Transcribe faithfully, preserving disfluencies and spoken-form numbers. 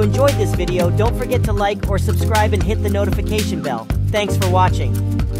Enjoyed this video, don't forget to like or subscribe and hit the notification bell. Thanks for watching.